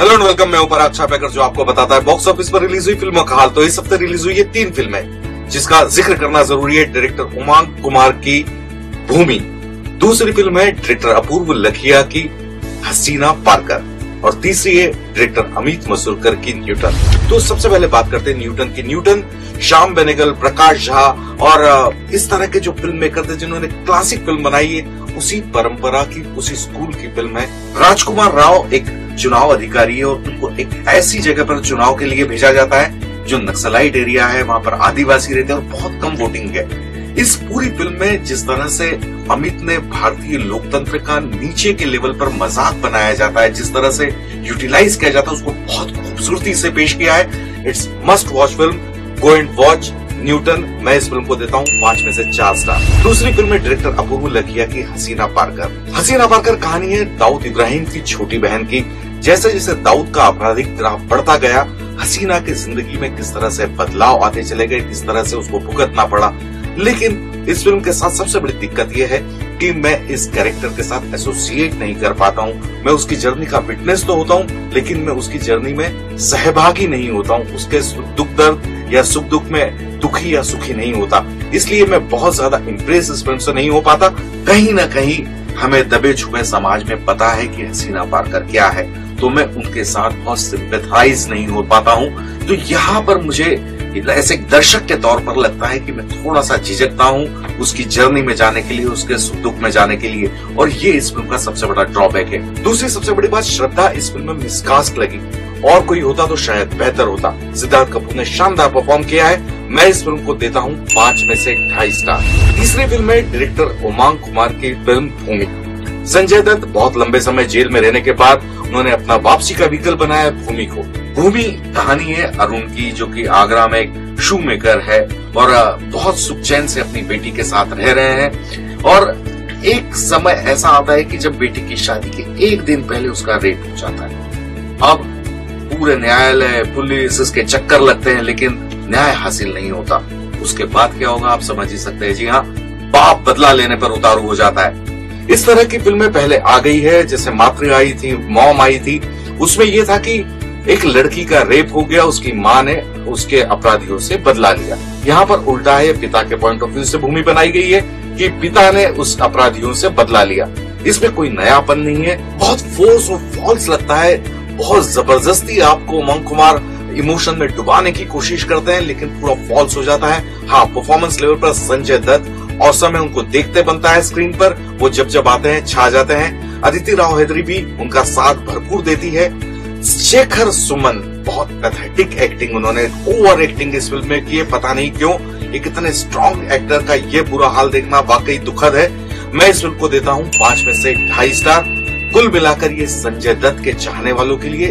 Hello and welcome, मैं हूं पराग छापेकर जो आपको बताता है बॉक्स ऑफिस पर रिलीज हुई फिल्मों का हाल। तो इस हफ्ते रिलीज हुई ये तीन फिल्में जिसका जिक्र करना जरूरी है। डायरेक्टर उमंग कुमार की भूमि, दूसरी फिल्म है डायरेक्टर अपूर्व लखिया की हसीना पारकर और तीसरी है डायरेक्टर अमित मसूरकर की न्यूटन। तो सबसे पहले बात करते हैं न्यूटन की। न्यूटन श्याम बेनेगल, प्रकाश झा और इस तरह के जो फिल्म मेकर थे जिन्होंने क्लासिक फिल्म बनाई है, उसी परंपरा की, उसी स्कूल की फिल्म है। राजकुमार राव एक चुनाव अधिकारी है और उनको एक ऐसी जगह पर चुनाव के लिए भेजा जाता है जो नक्सलाइट एरिया है, वहाँ पर आदिवासी रहते हैं और बहुत कम वोटिंग है। इस पूरी फिल्म में जिस तरह से अमित ने भारतीय लोकतंत्र का नीचे के लेवल पर मजाक बनाया जाता है, जिस तरह से यूटिलाइज किया जाता है, उसको बहुत खूबसूरती से पेश किया है। It's must watch film, go and watch Newton. मैं इस फिल्म को देता हूँ 5 में से 4 स्टार। दूसरी फिल्म है डायरेक्टर अपूर्व लखिया की हसीना पारकर। हसीना पारकर कहानी है दाऊद इब्राहिम की छोटी बहन की। जैसे जैसे दाऊद का आपराधिक ग्राह बढ़ता गया, हसीना की जिंदगी में किस तरह से बदलाव आते चले गए, किस तरह से उसको भुगतना पड़ा। लेकिन इस फिल्म के साथ सबसे बड़ी दिक्कत यह है कि मैं इस कैरेक्टर के साथ एसोसिएट नहीं कर पाता हूँ। मैं उसकी जर्नी का विटनेस तो होता हूँ, लेकिन मैं उसकी जर्नी में सहभागी नहीं होता हूँ। उसके दुख दर्द या सुख दुख में दुखी या सुखी नहीं होता, इसलिए मैं बहुत ज्यादा इम्प्रेस इस फिल्म से नहीं हो पाता। कहीं ना कहीं हमें दबे छुपे समाज में पता है कि हसीना पारकर क्या है, तो मैं उनके साथ बहुत सिंपैथाइज नहीं हो पाता हूँ। तो यहाँ पर मुझे ऐसे एक दर्शक के तौर पर लगता है कि मैं थोड़ा सा झिझकता हूँ उसकी जर्नी में जाने के लिए, उसके सुख दुख में जाने के लिए, और ये इस फिल्म का सबसे बड़ा ड्रॉबैक है। दूसरी सबसे बड़ी बात, श्रद्धा इस फिल्म में मिसकास्ट लगी, और कोई होता तो शायद बेहतर होता। सिद्धार्थ कपूर ने शानदार परफॉर्म किया है। मैं इस फिल्म को देता हूँ 5 में से 2.5 स्टार। तीसरी फिल्म है डायरेक्टर उमंग कुमार की फिल्म भूमि। संजय दत्त बहुत लंबे समय जेल में रहने के बाद उन्होंने अपना वापसी का व्हीकल बनाया भूमि को। भूमि कहानी है अरुण की, जो कि आगरा में एक शू मेकर है और बहुत सुख चैन से अपनी बेटी के साथ रह रहे हैं। और एक समय ऐसा आता है कि जब बेटी की शादी के एक दिन पहले उसका रेप हो जाता है। अब पूरे न्यायालय, पुलिस इसके चक्कर लगते हैं, लेकिन न्याय हासिल नहीं होता। उसके बाद क्या होगा आप समझ ही सकते हैं। जी हाँ, बाप बदला लेने पर उतारू हो जाता है। इस तरह की फिल्में पहले आ गई है, जैसे मातृ आई थी, मॉम आई थी। उसमें यह था कि एक लड़की का रेप हो गया, उसकी मां ने उसके अपराधियों से बदला लिया। यहाँ पर उल्टा है, पिता के पॉइंट ऑफ व्यू से भूमि बनाई गई है कि पिता ने उस अपराधियों से बदला लिया। इसमें कोई नयापन नहीं है, बहुत फोर्स और फॉल्स लगता है। बहुत जबरदस्ती आपको उमंग कुमार इमोशन में डुबाने की कोशिश करते हैं, लेकिन पूरा फॉल्स हो जाता है। हाँ, परफॉर्मेंस लेवल पर संजय दत्त औसम है, उनको देखते बनता है स्क्रीन पर, वो जब जब आते हैं छा जाते हैं। अदिति राव हैदरी भी उनका साथ भरपूर देती है। शेखर सुमन, बहुत पैथेटिक एक्टिंग, उन्होंने ओवर एक्टिंग इस फिल्म में की है, पता नहीं क्यों। एक इतने स्ट्रॉन्ग एक्टर का ये बुरा हाल देखना वाकई दुखद है। मैं इस फिल्म को देता हूँ 5 में से 2.5 स्टार। कुल मिलाकर ये संजय दत्त के चाहने वालों के लिए